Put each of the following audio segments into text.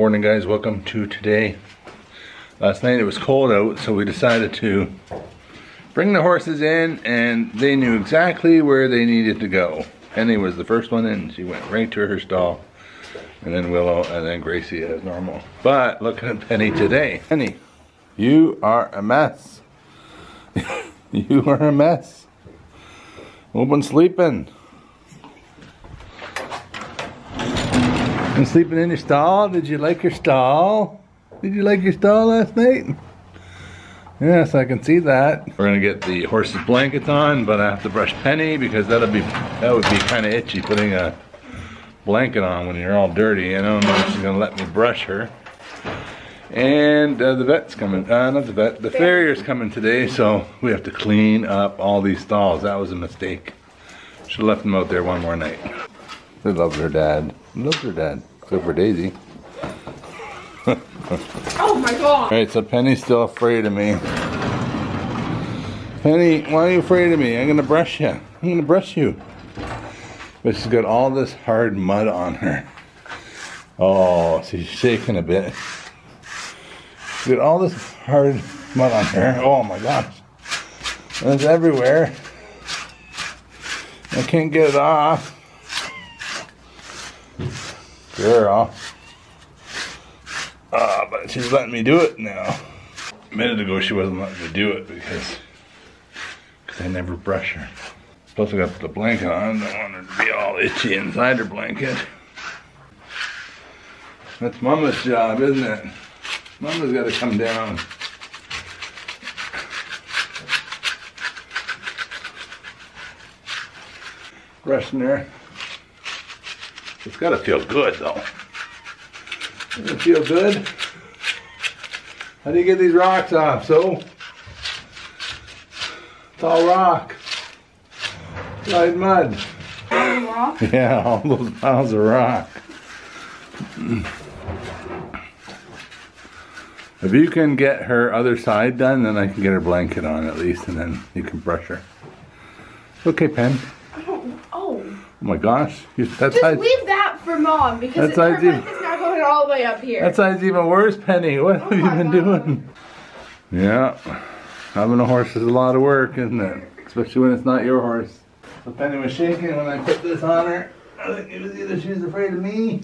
morning, guys. Welcome to today. Last night it was cold out, so we decided to bring the horses in, and they knew exactly where they needed to go. Penny was the first one in. She went right to her stall, and then Willow, and then Gracie as normal. But look at Penny today. Penny, you are a mess. You are a mess. Open sleeping. And sleeping in your stall? Did you like your stall? Did you like your stall last night? Yes, I can see that. We're gonna get the horse's blankets on, but I have to brush Penny because that would be kind of itchy putting a blanket on when you're all dirty. I don't know if she's gonna let me brush her. And the vet's coming. Not the vet. The farrier's coming today, so we have to clean up all these stalls. That was a mistake. Should have left them out there one more night. They love their dad. Loves her dad. Except for Daisy. Oh my god! Alright, so Penny's still afraid of me. Penny, why are you afraid of me? I'm gonna brush you. I'm gonna brush you. But she's got all this hard mud on her. Oh, she's shaking a bit. She's got all this hard mud on her. Oh my gosh. It's everywhere. I can't get it off. Girl. Ah, but she's letting me do it now. A minute ago she wasn't letting me do it because I never brush her. Plus I got the blanket on. I don't want her to be all itchy inside her blanket. That's Mama's job, isn't it? Mama's got to come down. Brushing her. It's gotta feel good though. Does it feel good? How do you get these rocks off, so? It's all rock. Dried mud. Rock? Yeah, all those piles of rock. If you can get her other side done, then I can get her blanket on at least, and then you can brush her. Okay, Pen. Oh my gosh. Just leave that for Mom, because her blanket's not going all the way up here. That side's even worse, Penny. What have you been doing? Yeah. Having a horse is a lot of work, isn't it? Especially when it's not your horse. So Penny was shaking when I put this on her. I think it was either she was afraid of me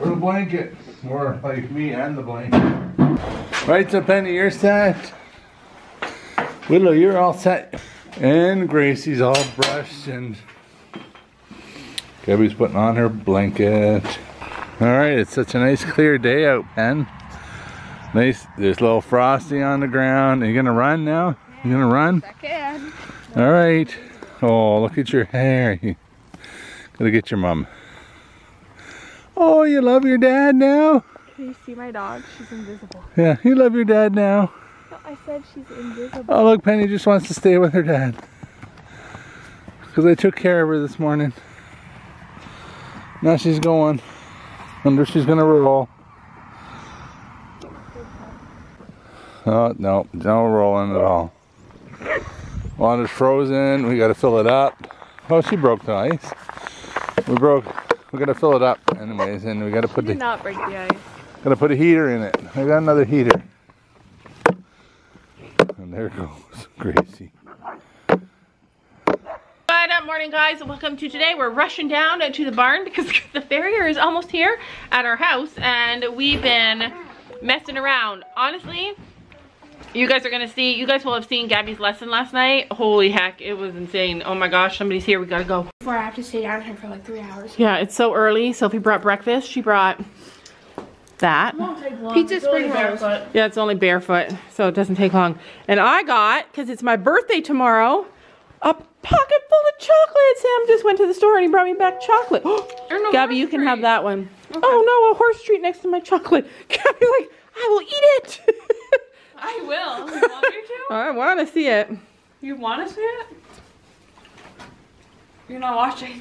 or the blanket. Or like me and the blanket. Right, so Penny, you're set. Willow, you're all set. And Gracie's all brushed and... Gabby's putting on her blanket. Alright, it's such a nice clear day out, Pen. Nice, there's a little frosty on the ground. Are you gonna run now? You gonna run? I can. Alright. Oh, look at your hair. You gotta get your mom. Oh, you love your dad now? Can you see my dog? She's invisible. Yeah, you love your dad now. No, I said she's invisible. Oh, look, Penny just wants to stay with her dad. Because I took care of her this morning. Now she's going. Wonder if she's gonna roll. Oh no, no rolling at all. Water's frozen. We gotta fill it up. Oh, she broke the ice. We gotta fill it up, anyways, and we gotta put the. Did not break the ice. Gotta put a heater in it. I got another heater. And there goes Gracie. Good morning, guys, and welcome to today. We're rushing down to the barn because the farrier is almost here at our house, and we've been messing around. Honestly, you guys will have seen Gabby's lesson last night. Holy heck, it was insane. Oh my gosh, somebody's here, we gotta go. Before I have to stay down here for like 3 hours. Yeah, it's so early. Sophie brought breakfast. She brought that. It won't take long. Pizza spring rolls. Yeah, it's only barefoot, so it doesn't take long. And I got, because it's my birthday tomorrow, a pocket full of chocolate. Sam just went to the store and he brought me back chocolate. No, Gabby, you can have that one. Okay. Oh no, a horse treat next to my chocolate. Gabby, like, I will eat it. I will. You want me to? I want to see it. You want to see it? You're not watching.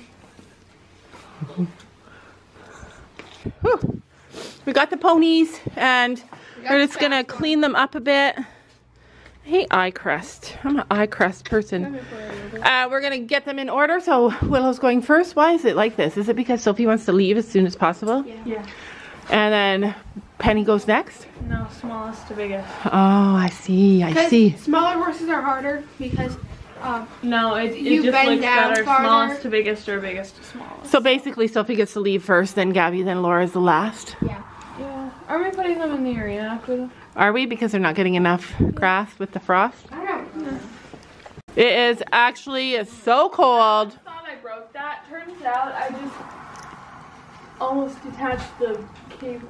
We got the ponies and we're just gonna clean them up a bit. I hate eye crest. I'm an eye crest person. We're gonna get them in order, so Willow's going first. Why is it like this? Is it because Sophie wants to leave as soon as possible? Yeah. And then Penny goes next? No, smallest to biggest. Oh, I see, I see. Smaller horses are harder because no, it just looks better farther. Smallest to biggest or biggest to smallest. So basically Sophie gets to leave first, then Gabby, then Laura's the last? Yeah. Yeah. Are we putting them in the arena? Are we? Because they're not getting enough grass with the frost? I don't know. It is actually so cold. I thought I broke that. Turns out I just almost detached the cable.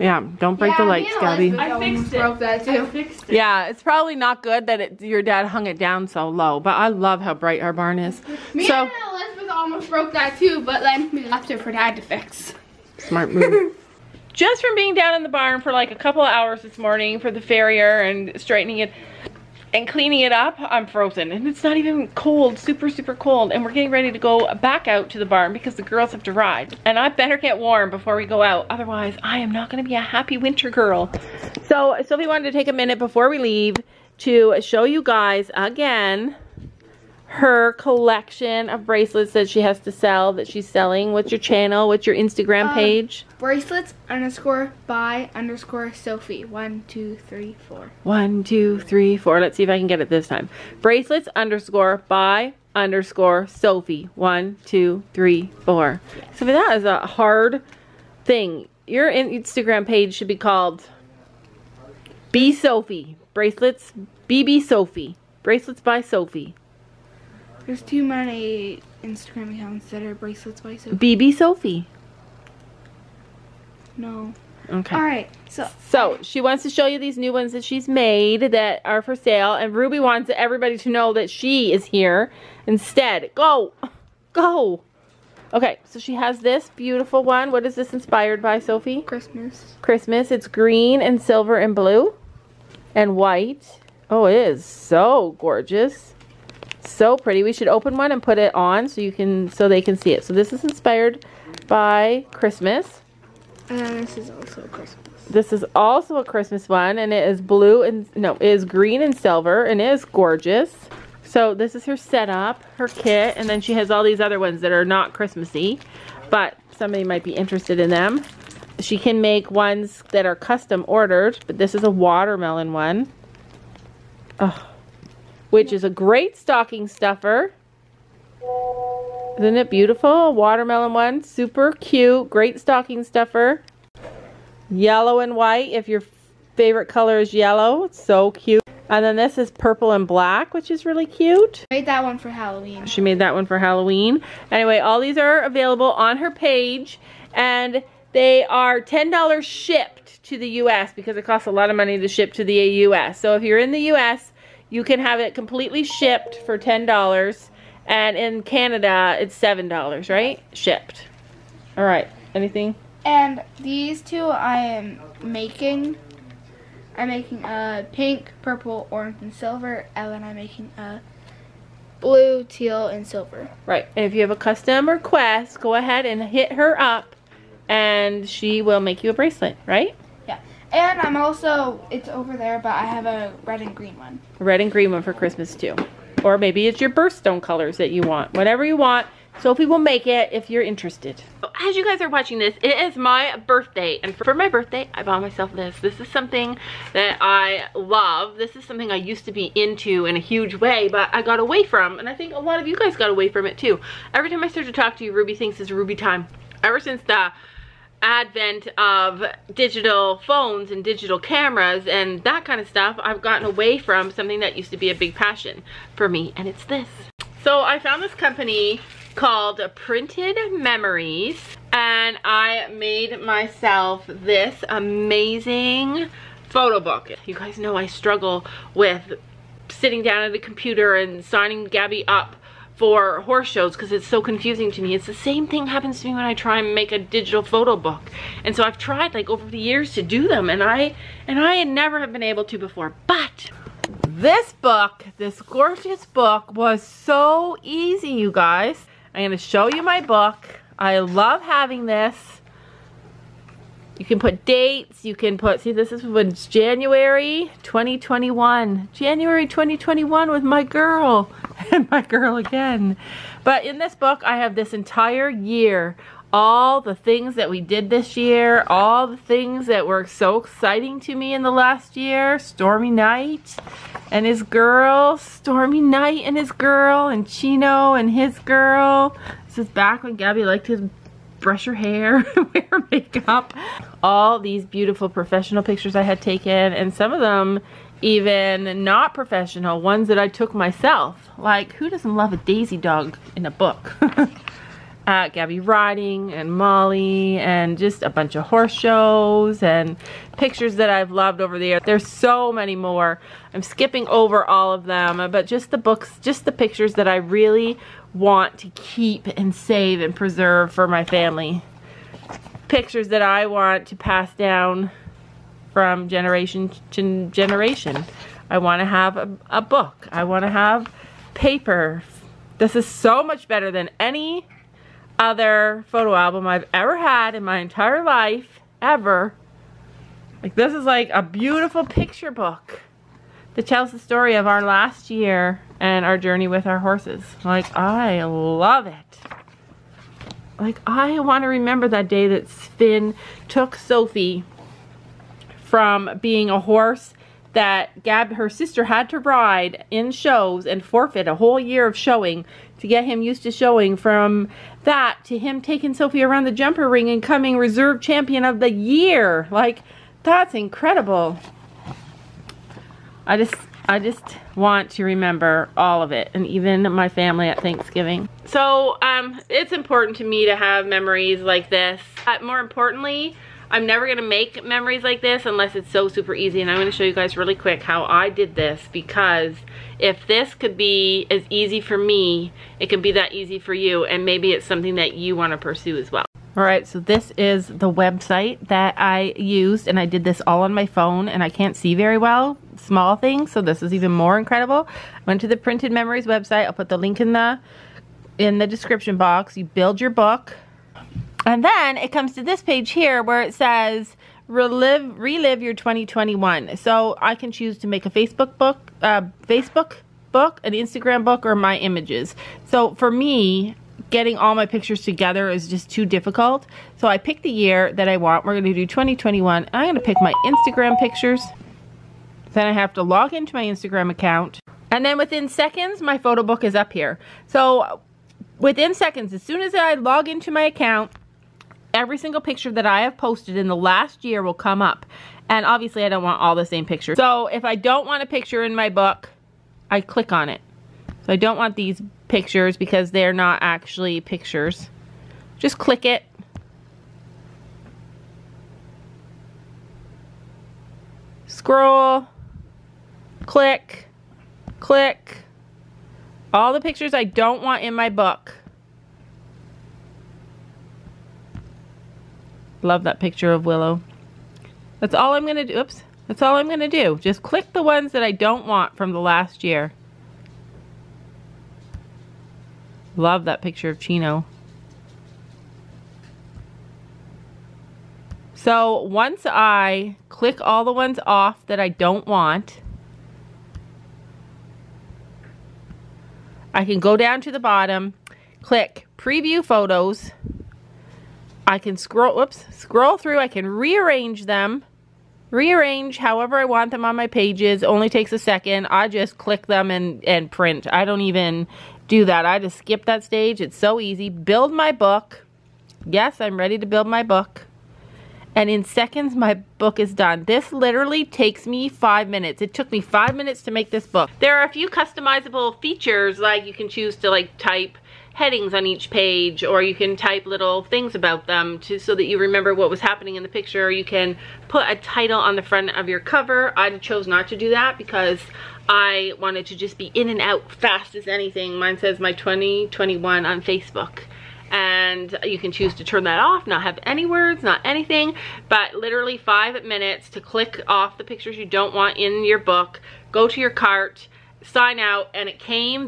Yeah, don't break the lights, Gabby. I fixed it. Broke that too. I fixed it. Yeah, it's probably not good that your dad hung it down so low, but I love how bright our barn is. Me and Elizabeth almost broke that too, but then we left it for Dad to fix. Smart move. Just from being down in the barn for like a couple of hours this morning for the farrier and straightening it and cleaning it up, I'm frozen. And it's not even cold, super, super cold. And we're getting ready to go back out to the barn because the girls have to ride. And I better get warm before we go out. Otherwise, I am not gonna be a happy winter girl. So Sophie wanted to take a minute before we leave to show you guys again her collection of bracelets that she has to sell, that she's selling. What's your channel? What's your Instagram page? Bracelets_by_Sophie. 1, 2, 3, 4. 1, 2, 3, 4. Let's see if I can get it this time. Bracelets_by_Sophie. 1, 2, 3, 4. So that is a hard thing. Your Instagram page should be called B Sophie. Bracelets BB Sophie. Bracelets by Sophie. There's too many Instagram accounts that are bracelets by Sophie. BB Sophie. No. Okay. All right. So she wants to show you these new ones that she's made that are for sale, and Ruby wants everybody to know that she is here instead. Go, go. Okay. So she has this beautiful one. What is this inspired by, Sophie? Christmas. Christmas. It's green and silver and blue, and white. Oh, it is so gorgeous. So pretty. We should open one and put it on so you can, so they can see it. So this is inspired by Christmas. And this is also Christmas. This is also a Christmas one, and it is blue and it is green and silver, and it is gorgeous. So this is her setup, her kit, and then she has all these other ones that are not Christmassy, but somebody might be interested in them. She can make ones that are custom ordered, but this is a watermelon one. Oh. Which is a great stocking stuffer. Isn't it beautiful? A watermelon one, super cute, great stocking stuffer. Yellow and white, if your favorite color is yellow, it's so cute. And then this is purple and black, which is really cute. Made that one for Halloween. She made that one for Halloween. Anyway, all these are available on her page, and they are $10 shipped to the US because it costs a lot of money to ship to the US. So if you're in the US, you can have it completely shipped for $10, and in Canada, it's $7, right? Shipped. All right, anything? And these two I am making. I'm making a pink, purple, orange, and silver, and then I'm making a blue, teal, and silver. Right, and if you have a custom request, go ahead and hit her up, and she will make you a bracelet, right? And I'm also, it's over there, but I have a red and green one. Red and green one for Christmas too. Or maybe it's your birthstone colors that you want. Whatever you want, Sophie will make it if you're interested. As you guys are watching this, it is my birthday. And for my birthday, I bought myself this. This is something that I love. This is something I used to be into in a huge way, but I got away from. And I think a lot of you guys got away from it too. Every time I start to talk to you, Ruby thinks it's Ruby time. Ever since the advent of digital phones and digital cameras and that kind of stuff, I've gotten away from something that used to be a big passion for me, and it's this. So I found this company called Printed Memories, and I made myself this amazing photo book. You guys know I struggle with sitting down at a computer and signing Gabby up for horse shows because it's so confusing to me. It's the same thing happens to me when I try and make a digital photo book. And so I've tried like over the years to do them, and I never have been able to before. But this book, this gorgeous book, was so easy, you guys. I'm gonna show you my book. I love having this. You can put dates, you can put, see, this is when it's January 2021. January 2021 with my girl. And my girl again. But in this book, I have this entire year all the things that we did this year, all the things that were so exciting to me in the last year. Stormy Night and his girl, Stormy Night and his girl, and Chino and his girl. This is back when Gabby liked to brush her hair, wear makeup. All these beautiful professional pictures I had taken, and some of them even not professional, ones that I took myself. Like, who doesn't love a Daisy dog in a book? Gabby riding and Molly and just a bunch of horse shows and pictures that I've loved over the year. There's so many more. I'm skipping over all of them, but just the books, just the pictures that I really want to keep and save and preserve for my family. Pictures that I want to pass down from generation to generation. I want to have a book. I want to have paper. This is so much better than any other photo album I've ever had in my entire life, ever. Like, this is like a beautiful picture book that tells the story of our last year and our journey with our horses. Like, I love it. Like, I want to remember that day that Finn took Sophie from being a horse that Gab, her sister, had to ride in shows and forfeit a whole year of showing to get him used to showing, from that to him taking Sophie around the jumper ring and coming reserve champion of the year. Like, that's incredible. I just want to remember all of it, and even my family at Thanksgiving. So it's important to me to have memories like this. More importantly, I'm never gonna make memories like this unless it's so super easy, and I'm gonna show you guys really quick how I did this, because if this could be as easy for me, it can be that easy for you, and maybe it's something that you wanna pursue as well. All right, so this is the website that I used, and I did this all on my phone, and I can't see very well, small things, so this is even more incredible. I went to the Printed Memories website. I'll put the link in the description box. You build your book. And then it comes to this page here where it says, relive your 2021. So I can choose to make a Facebook book, an Instagram book, or my images. So for me, getting all my pictures together is just too difficult. So I picked the year that I want. We're going to do 2021. I'm going to pick my Instagram pictures. Then I have to log into my Instagram account. And then within seconds, my photo book is up here. So within seconds, as soon as I log into my account, every single picture that I have posted in the last year will come up. And obviously I don't want all the same pictures. So if I don't want a picture in my book, I click on it. So I don't want these pictures because they're not actually pictures. Just click it. Scroll. Click. Click. All the pictures I don't want in my book. Love that picture of Willow. That's all I'm gonna do. Oops. That's all I'm gonna do. Just click the ones that I don't want from the last year. Love that picture of Chino. So once I click all the ones off that I don't want, I can go down to the bottom, click preview photos. I can scroll through. I can rearrange them, rearrange however I want them on my pages. Only takes a second. I just click them and print. I don't even do that. I just skip that stage. It's so easy. Build my book. Yes, I'm ready to build my book. And in seconds, my book is done. This literally takes me 5 minutes. It took me 5 minutes to make this book. There are a few customizable features, like you can choose to like type headings on each page, or you can type little things about them so that you remember what was happening in the picture. You can put a title on the front of your cover. I chose not to do that because I wanted to just be in and out fast as anything. Mine says my 2021 on Facebook. And you can choose to turn that off, not have any words, not anything, but literally 5 minutes to click off the pictures you don't want in your book, go to your cart, sign out, and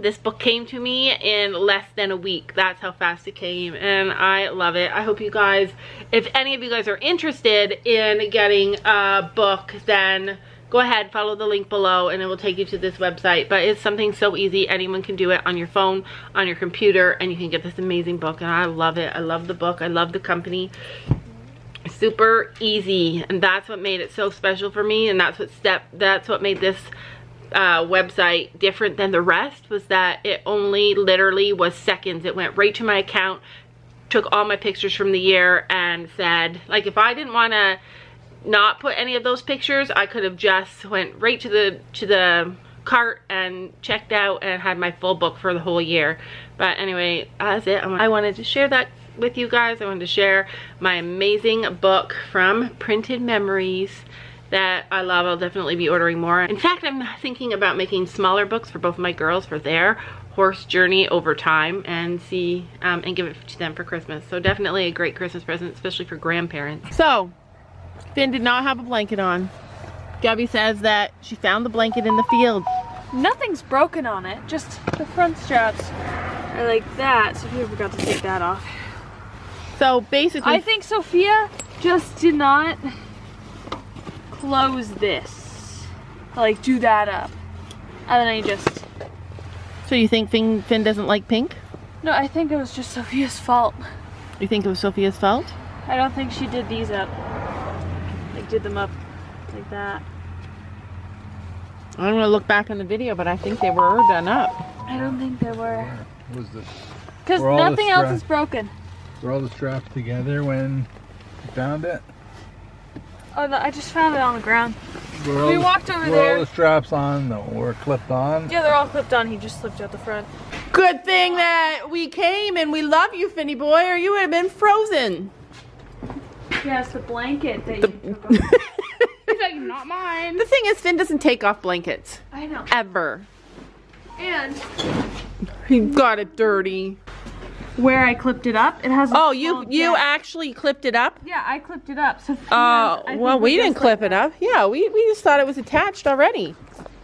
this book came to me in less than a week. That's how fast it came, and I love it. I hope you guys, if any of you guys are interested in getting a book, then go ahead, follow the link below and it will take you to this website. But it's something so easy. Anyone can do it on your phone, on your computer, and you can get this amazing book. And I love it. I love the book. I love the company. Super easy, and that's what made it so special for me, and that's what made this website different than the rest, was that it only literally was seconds. It went right to my account, took all my pictures from the year, and said, like, if I didn't want to not put any of those pictures, I could have just went right to the cart and checked out and had my full book for the whole year. But anyway, that's it. I wanted to share that with you guys. I wanted to share my amazing book from Printed Memories that I love. I'll definitely be ordering more. In fact, I'm thinking about making smaller books for both of my girls for their horse journey over time, and see and give it to them for Christmas. So definitely a great Christmas present, especially for grandparents. So Finn did not have a blanket on. Gabby says that she found the blanket in the field. Nothing's broken on it, just the front straps are like that. Sophia forgot to take that off. So basically, I think Sophia just did not close this, like do that up, and then I just... So you think Finn doesn't like pink? No, I think it was just Sophia's fault. You think it was Sophia's fault? I don't think she did these up, like did them up like that. I'm gonna look back on the video, but I think they were done up. I don't think they were. What was this? Because nothing else is broken. Were all the straps together when you found it? Oh, I just found it on the ground. We walked over there. Were all the straps on though, or clipped on? Yeah, they're all clipped on. He just slipped out the front. Good thing that we came, and we love you, Finny boy, or you would have been frozen. Yes, the blanket that you took off. He's like, not mine. The thing is, Finn doesn't take off blankets. I know. Ever. And he got it dirty. Where I clipped it up, it has... Oh, you actually clipped it up? Yeah, I clipped it up. So well, we didn't clip it up. Yeah, we just thought it was attached already.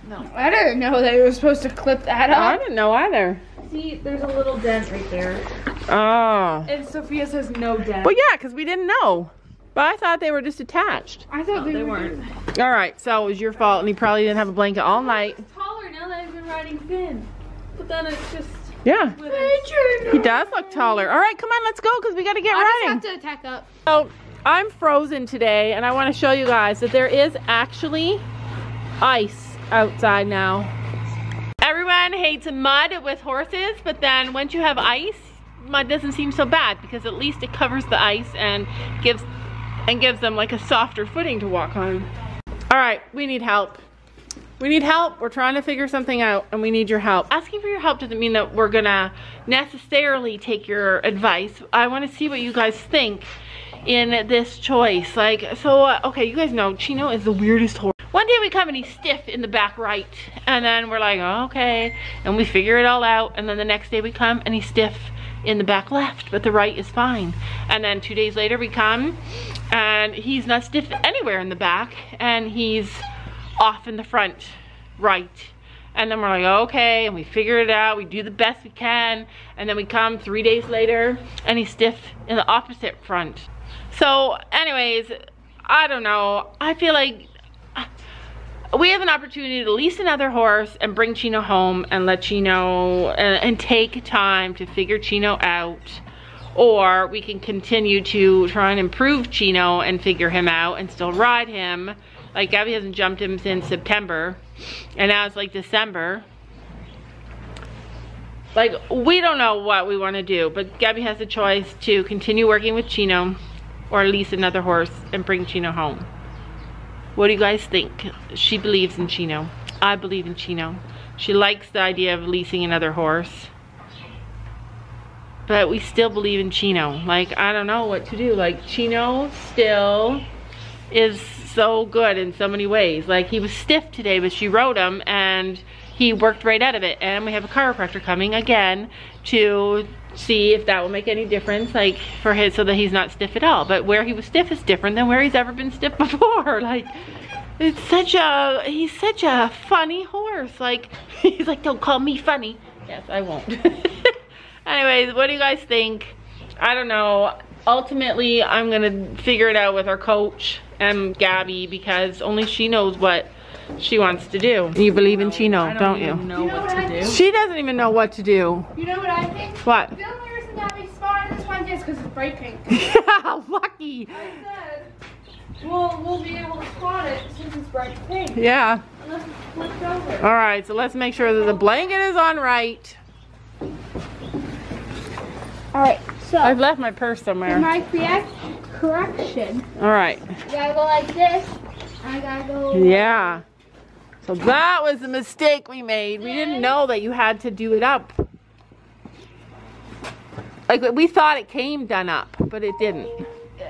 No, I didn't know that you were supposed to clip that up. I didn't know either. See, there's a little dent right there. Oh. And Sophia says no dent. Well, yeah, because we didn't know. But I thought they were just attached. I thought no, they weren't. All right, so it was your fault, and he probably didn't have a blanket all night. It's taller now that I've been riding Finn. But then it's just... Yeah, he does look taller. All right, come on, let's go, because we got to get riding. I just have to tack up. So I'm frozen today, and I want to show you guys that there is actually ice outside now. Everyone hates mud with horses, but then once you have ice, mud doesn't seem so bad, because at least it covers the ice and gives them like a softer footing to walk on. All right, we need help. We need help. We're trying to figure something out, and we need your help. Asking for your help doesn't mean that we're gonna necessarily take your advice. I want to see what you guys think in this choice. Like, so, okay, you guys know Chino is the weirdest horse. One day we come and he's stiff in the back right, and then we're like, oh, okay, and we figure it all out, and then the next day we come and he's stiff in the back left, but the right is fine. And then 2 days later we come, and he's not stiff anywhere in the back, and he's off in the front right, and then we're like, okay, and we figure it out, we do the best we can, and then we come 3 days later and he's stiff in the opposite front. So anyways, I don't know, I feel like we have an opportunity to lease another horse and bring Chino home and let Chino and take time to figure Chino out, or we can continue to try and improve Chino and figure him out and still ride him. Like, Gabby hasn't jumped him since September, and now it's like December. Like, we don't know what we want to do, but Gabby has a choice to continue working with Chino or lease another horse and bring Chino home. What do you guys think? She believes in Chino. I believe in Chino. She likes the idea of leasing another horse. But we still believe in Chino. Like, I don't know what to do. Like, Chino still is so good in so many ways. Like, he was stiff today, but she rode him and he worked right out of it, and we have a chiropractor coming again to see if that will make any difference, like, for his, so that he's not stiff at all. But where he was stiff is different than where he's ever been stiff before. Like, it's such a, he's such a funny horse. Like, he's like, don't call me funny. Yes, I won't. Anyways, what do you guys think? I don't know. Ultimately, I'm gonna figure it out with our coach and Gabby, because only she knows what she wants to do. You believe in Chino, don't you? Know what to do. She doesn't even know what to do. You know what I think? What? Filmmakers and Gabby smarter this one just because it's bright pink. Yeah, lucky. I said, well, we'll be able to spot it since it's bright pink. Yeah. Unless it's flipped over. All right, so let's make sure that the blanket is on right. All right, so I've left my purse somewhere. In my correction. All right. You gotta go like this. I gotta go. Yeah. So that was the mistake we made. We didn't know that you had to do it up. Like we thought it came done up, but it didn't.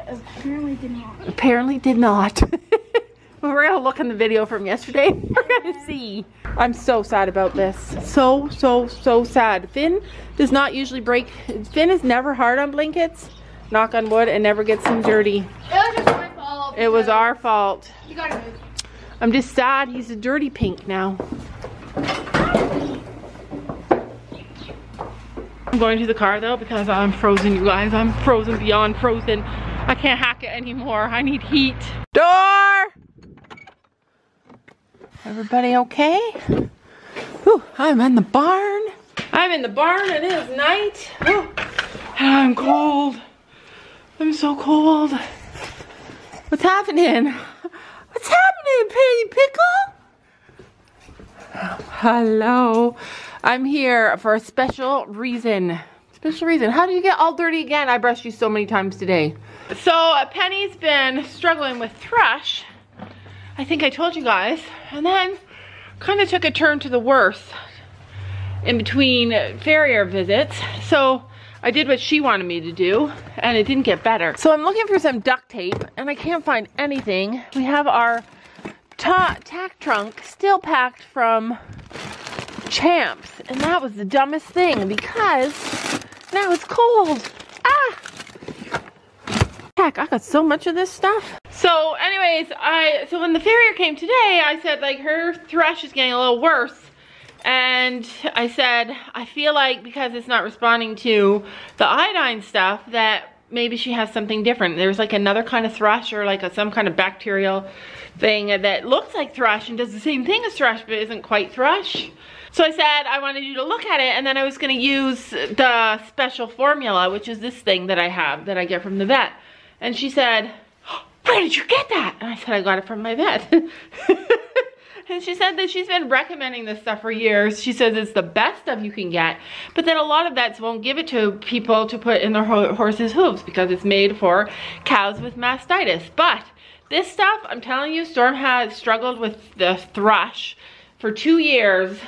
Apparently did not. Apparently did not. We're gonna look in the video from yesterday. We're gonna see. I'm so sad about this. So sad. Finn does not usually break. Finn is never hard on blankets. Knock on wood, and never gets them dirty. It was just my fault. It was our fault. You gotta move. I'm just sad he's a dirty pink now. I'm going to the car though because I'm frozen, you guys. I'm frozen beyond frozen. I can't hack it anymore. I need heat. Door! Everybody okay? Whew, I'm in the barn. I'm in the barn and it is night. Whew, and I'm cold. I'm so cold. What's happening? What's happening, Penny Pickle? Hello. I'm here for a special reason. Special reason. How do you get all dirty again? I brushed you so many times today. So Penny's been struggling with thrush. I think I told you guys, and then kind of took a turn to the worse in between farrier visits. So I did what she wanted me to do, and it didn't get better. So I'm looking for some duct tape, and I can't find anything. We have our tack trunk still packed from Champs, and that was the dumbest thing because now it's cold. Heck, I got so much of this stuff. So anyways, so when the farrier came today, I said like her thrush is getting a little worse. And I said, I feel like because it's not responding to the iodine stuff that maybe she has something different. There's like another kind of thrush or like some kind of bacterial thing that looks like thrush and does the same thing as thrush but isn't quite thrush. So I said I wanted you to look at it, and then I was going to use the special formula, which is this thing that I have that I get from the vet. And she said, where did you get that? And I said, I got it from my vet. And she said that she's been recommending this stuff for years. She says it's the best stuff you can get. But then a lot of vets won't give it to people to put in their horse's hooves because it's made for cows with mastitis. But this stuff, I'm telling you, Storm has struggled with the thrush for 2 years.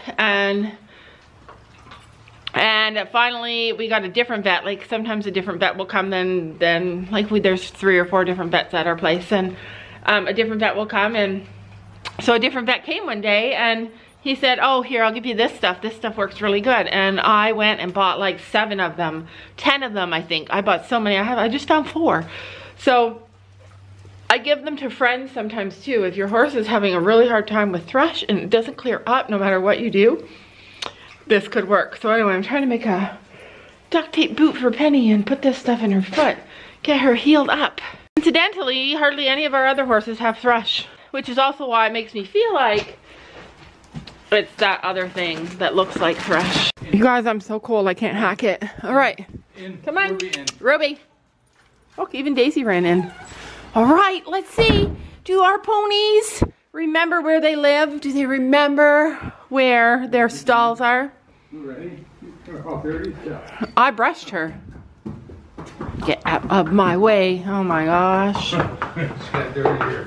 And finally, we got a different vet. Like sometimes a different vet will come then like there's 3 or 4 different vets at our place. And a different vet will come, and so a different vet came one day and he said, oh, here, I'll give you this stuff. This stuff works really good. And I went and bought like 7 of them, 10 of them, I think. I bought so many. I just found 4. So I give them to friends sometimes too. If your horse is having a really hard time with thrush and it doesn't clear up no matter what you do, this could work. So anyway, I'm trying to make a duct tape boot for Penny and put this stuff in her foot, get her healed up. Incidentally, hardly any of our other horses have thrush, which is also why it makes me feel like it's that other thing that looks like thrush. You guys, I'm so cold, I can't hack it. All right, come on, Ruby. Oh, even Daisy ran in. All right, let's see. Do our ponies remember where they live? Do they remember where their stalls are? Ready? Oh, there you go. I brushed her. Get out of my way. Oh my gosh. It's got dirty here.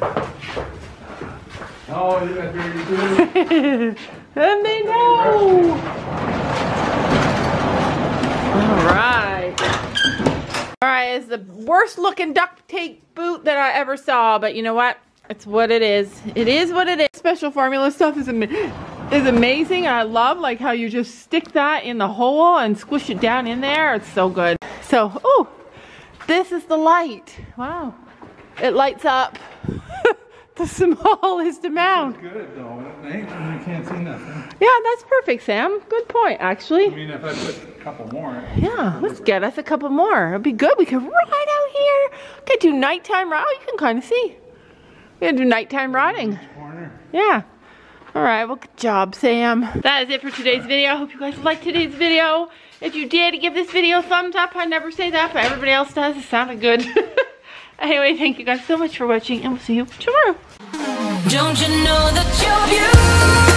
Oh, you got dirty too. And they know. Alright. Alright, it's the worst looking duct tape boot that I ever saw, but you know what? It's what it is. It is what it is. Special formula stuff is amazing. I love like how you just stick that in the hole and squish it down in there. It's so good. So, oh, this is the light. Wow. It lights up. The smallest amount. That's good though. At night, you can't see nothing. Yeah, that's perfect, Sam. Good point, actually. I mean, if I put a couple more. Yeah, let's get us a couple more. It'd be good. We could ride out here. We could do nighttime ride. Oh, you can kind of see. We could do nighttime riding. Corner. Yeah. All right, well, good job, Sam. That is it for today's video. I hope you guys liked today's video. If you did, give this video a thumbs up. I never say that, but everybody else does. It sounded good. Anyway, thank you guys so much for watching, and we'll see you tomorrow. Don't you know that you're beautiful?